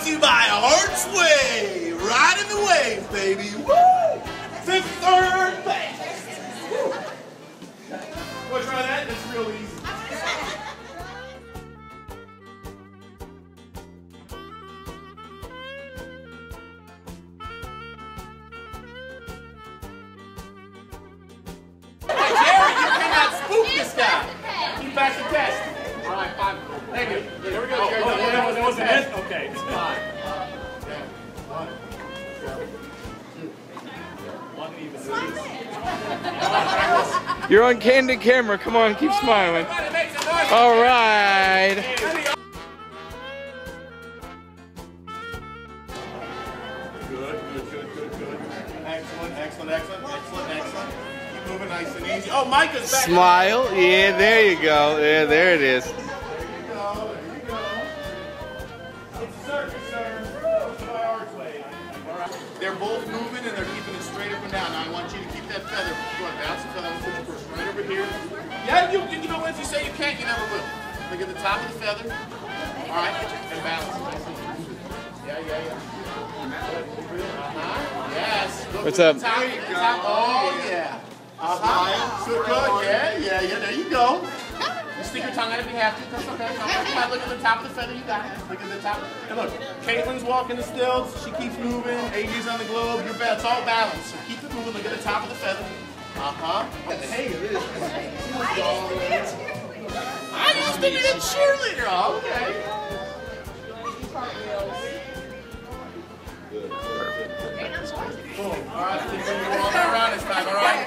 brought to you by ArtsWave. Riding the wave, baby. Woo! Fifth Third Bank. Want to try that? It's real easy. You're on candid camera. Come on, keep smiling. All right. Good. Excellent. Keep moving nice and easy. Oh, Micah's back. Smile. Yeah, there you go. Yeah, there it is. There you go. It's a circus, sir. It's by ArtsWave. All right. They're both moving and they're keeping it straight up and down. Now I want you to keep that feather. Go ahead, bounce the feather. Put your person right over here. Yeah, you know what? If you say you can't, you never will. Look at the top of the feather. All right, and balance. Yeah. Yes. Look. What's up? There you go. Oh yeah. Smile. So good. Yeah. There you go. Stick your tongue out if you have to. That's okay. Look at the top of the feather. You got it. Look at the top. And look, Caitlin's walking the stills. She keeps moving. AJ's on the globe. Your bed's all balanced. So keep it moving. Look at the top of the feather. Hey, it is. I used to be a cheerleader. Okay. All right. You're walking around this time. All right.